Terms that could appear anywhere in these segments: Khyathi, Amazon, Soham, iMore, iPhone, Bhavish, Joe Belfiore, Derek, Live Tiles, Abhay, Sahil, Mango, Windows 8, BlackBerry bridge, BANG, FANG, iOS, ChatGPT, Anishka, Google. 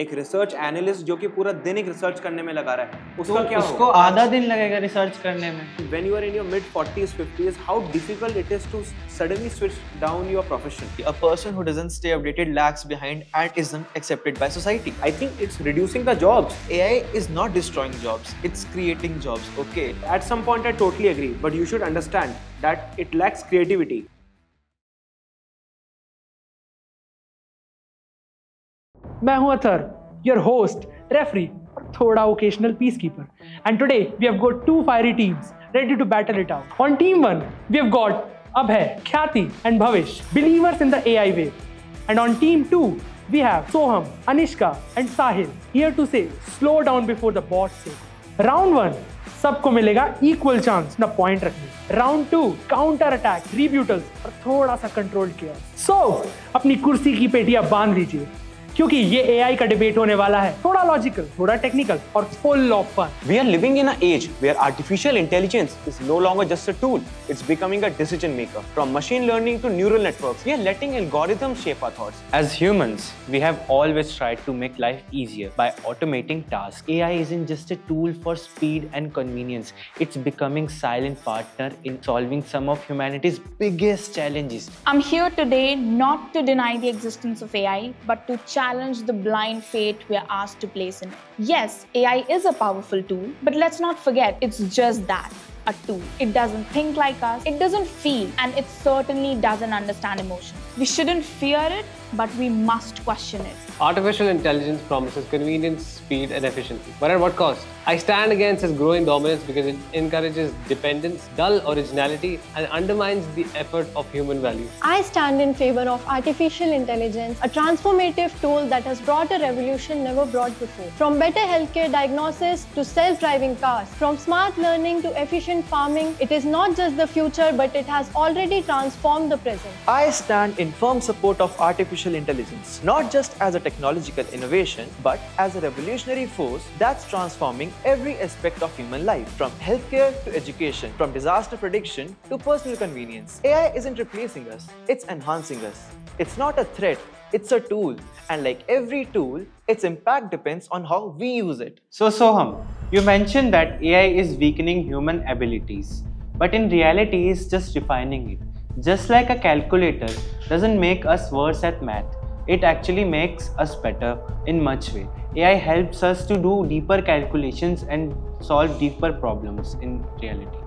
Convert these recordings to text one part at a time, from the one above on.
एक research analyst जो कि पूरा दिन एक रिसर्च करने में लगा रहा है, उसका क्या होगा? उसको आधा दिन लगेगा रिसर्च करने में। When you are in your mid-40s, 50s, how difficult it is to suddenly switch down your profession. A person who doesn't stay updated lags behind and isn't accepted by society. I think it's reducing the jobs. AI is not destroying jobs; it's creating jobs. Okay. At some point, I totally agree, but you should understand that it lacks creativity. मैं हूं Athar, your host, referee, और थोड़ा occasional peacekeeper. And today we have got two fiery teams ready to battle it out. On team one, we have got Abhay, Khyathi, and Bhavish, believers in the AI wave. And on team two, we have Soham, Anishka, and Sahil, here to say, slow down before the bots say. Round one, सबको मिलेगा equal chance ना point रखने. Round two, counter attack, rebuttals, और थोड़ा सा controlled chaos. So, अपनी कुर्सी की पेटियां बांध लीजिए, क्योंकि ये AI का डिबेट होने वाला है, थोड़ा लॉजिकल, थोड़ा टेक्निकल और full of fun. We are living in an age where artificial intelligence is no longer just a tool; it's becoming a decision maker. From machine learning to neural networks, we are letting algorithms shape our thoughts. As humans, we have always tried to make life easier by automating tasks. AI isn't just a tool for speed and convenience; it's becoming a silent partner in solving some of humanity's biggest challenges. I'm here today not to deny the existence of AI, but to challenge the blind faith we are asked to place in it. Yes, AI is a powerful tool, but let's not forget it's just that, a tool. It doesn't think like us, it doesn't feel, and it certainly doesn't understand emotion. We shouldn't fear it, but we must question it. Artificial intelligence promises convenience, speed, and efficiency. But at what cost? I stand against its growing dominance because it encourages dependence, dull originality, and undermines the effort of human value. I stand in favor of artificial intelligence, a transformative tool that has brought a revolution never brought before. From better healthcare diagnosis to self-driving cars, from smart learning to efficient farming, it is not just the future, but it has already transformed the present. I stand in firm support of artificial intelligence, not just as a technological innovation, but as a revolutionary force that's transforming every aspect of human life, from healthcare to education, from disaster prediction to personal convenience. AI isn't replacing us, it's enhancing us. It's not a threat, it's a tool, and like every tool, its impact depends on how we use it. So Soham, you mentioned that AI is weakening human abilities, but in reality, it's just refining it. Just like a calculator doesn't make us worse at math, it actually makes us better in much way. AI helps us to do deeper calculations and solve deeper problems in reality.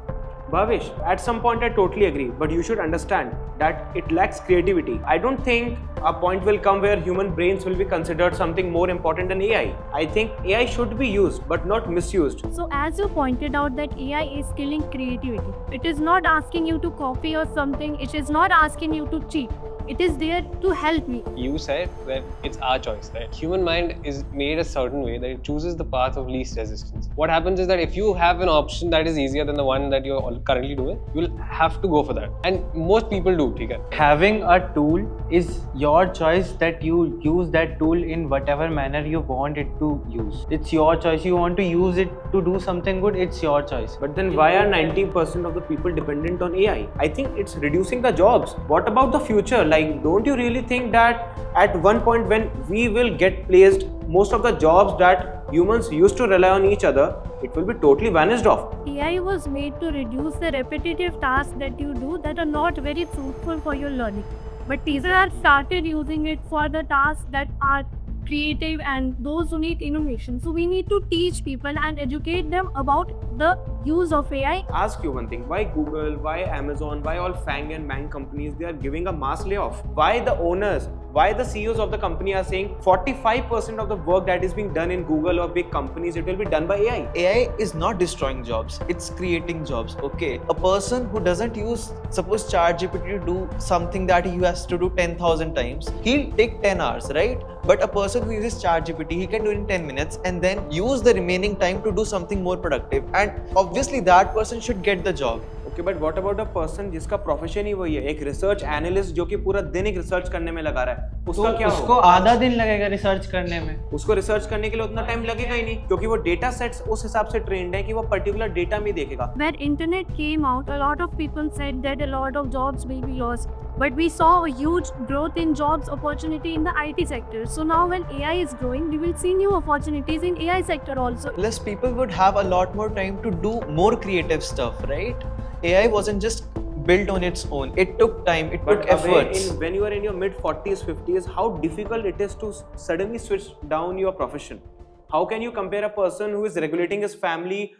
Bhavish, at some point I totally agree, but you should understand that it lacks creativity. I don't think a point will come where human brains will be considered something more important than AI. I think AI should be used, but not misused. So as you pointed out that AI is killing creativity, it is not asking you to copy or something, it is not asking you to cheat. It is there to help me. You said that it's our choice, right? Human mind is made a certain way that it chooses the path of least resistance. What happens is that if you have an option that is easier than the one that you're currently doing, you'll have to go for that. And most people do, okay? Having a tool is your choice that you use that tool in whatever manner you want it to use. It's your choice. You want to use it to do something good, it's your choice. But then why are 90% of the people dependent on AI? I think it's reducing the jobs. What about the future? Like, don't you really think that at one point when we will get placed, most of the jobs that humans used to rely on each other, it will be totally vanished off? AI was made to reduce the repetitive tasks that you do that are not very fruitful for your learning. But teachers have started using it for the tasks that are creative and those who need innovation. So we need to teach people and educate them about the use of AI. Ask you one thing, why Google, why Amazon, why all FANG and BANG companies, they are giving a mass layoff? Why the owners, why the CEOs of the company are saying 45% of the work that is being done in Google or big companies, it will be done by AI? AI is not destroying jobs, it's creating jobs, okay? A person who doesn't use, suppose ChatGPT to do something that he has to do 10,000 times, he'll take 10 hours, right? But a person who uses ChatGPT, he can do it in 10 minutes and then use the remaining time to do something more productive. And obviously that person should get the job. Okay, but what about the person जिसका profession ही वही है, एक research analyst जो कि पूरा दिन एक research करने में लगा रहा है, उसका क्या होगा? उसको आधा दिन लगेगा research करने में। उसको research करने के लिए उतना time लगेगा ही नहीं, क्योंकि वो data sets उस हिसाब से trained हैं कि वो particular data में देखेगा। When internet came out, a lot of people said that a lot of jobs will be lost. But we saw a huge growth in jobs opportunity in the IT sector. So now when AI is growing, we will see new opportunities in AI sector also. Plus people would have a lot more time to do more creative stuff, right? AI wasn't just built on its own. It took time, it took efforts. Abhay, when you are in your mid-40s, 50s, how difficult it is to suddenly switch down your profession? How can you compare a person who is regulating his family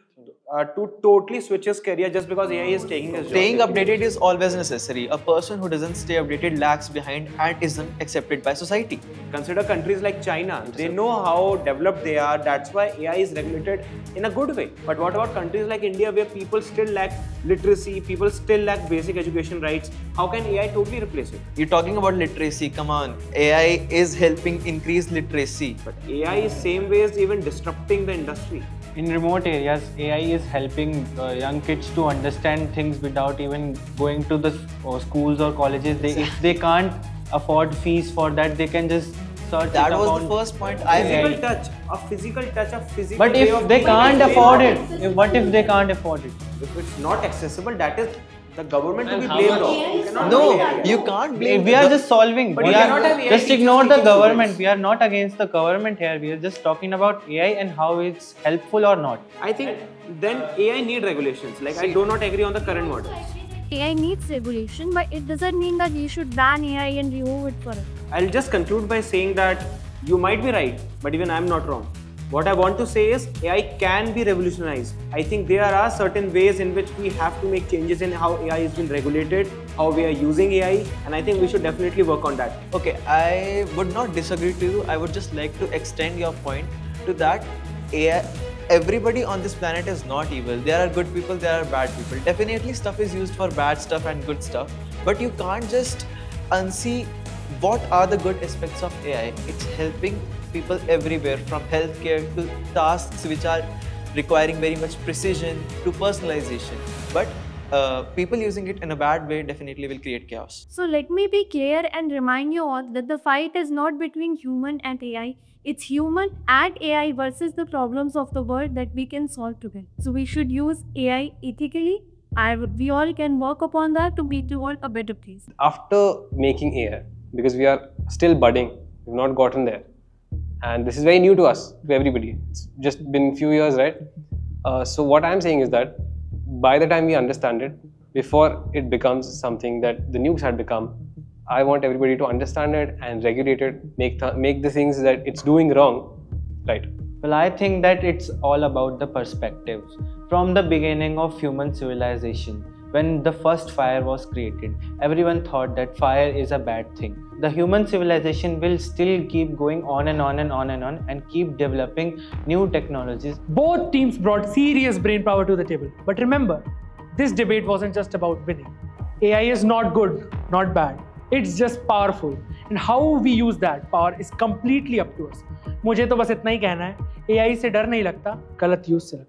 to totally switch his career just because AI is taking his job? Staying updated is always necessary. A person who doesn't stay updated lags behind and isn't accepted by society. Consider countries like China. They know how developed they are. That's why AI is regulated in a good way. But what about countries like India where people still lack literacy, people still lack basic education rights? How can AI totally replace it? You're talking about literacy, come on. AI is helping increase literacy. But AI is same way is even disrupting the industry. In remote areas, AI is helping young kids to understand things without even going to the schools or colleges. If they can't afford fees for that, they can just search. That was the first point. A physical touch. But if they can't afford it, what if they can't afford it? If it's not accessible, that is the government to be blamed on. No, you can't blame. We are just solving. Just ignore the government. We are not against the government here. We are just talking about AI and how it's helpful or not. I think then AI need regulations. Like I do not agree on the current model. AI needs regulation, but it doesn't mean that you should ban AI and remove it for it. I'll just conclude by saying that you might be right, but even I'm not wrong. What I want to say is AI can be revolutionized. I think there are certain ways in which we have to make changes in how AI has been regulated, how we are using AI, and I think we should definitely work on that. Okay, I would not disagree to you. I would just like to extend your point to that AI, everybody on this planet is not evil. There are good people, there are bad people. Definitely stuff is used for bad stuff and good stuff, but you can't just unsee what are the good aspects of AI. It's helping people everywhere, from healthcare to tasks which are requiring very much precision to personalization. But people using it in a bad way definitely will create chaos. So let me be clear and remind you all that the fight is not between human and AI. It's human and AI versus the problems of the world that we can solve together. So we should use AI ethically. We all can work upon that to make the world a better place. After making AI, because we are still budding, we've not gotten there. And this is very new to us, to everybody. It's just been a few years, right? So what I'm saying is that by the time we understand it, before it becomes something that the nukes had become, I want everybody to understand it and regulate it, make the things that it's doing wrong, right? Well, I think that it's all about the perspectives. From the beginning of human civilization, when the first fire was created, everyone thought that fire is a bad thing. The human civilization will still keep going on and on and on and on and keep developing new technologies. Both teams brought serious brain power to the table. But remember, this debate wasn't just about winning. AI is not good, not bad. It's just powerful. And how we use that power is completely up to us. मुझे तो बस इतना ही कहना है, AI से डर नहीं लगता, गलत use से लगता है.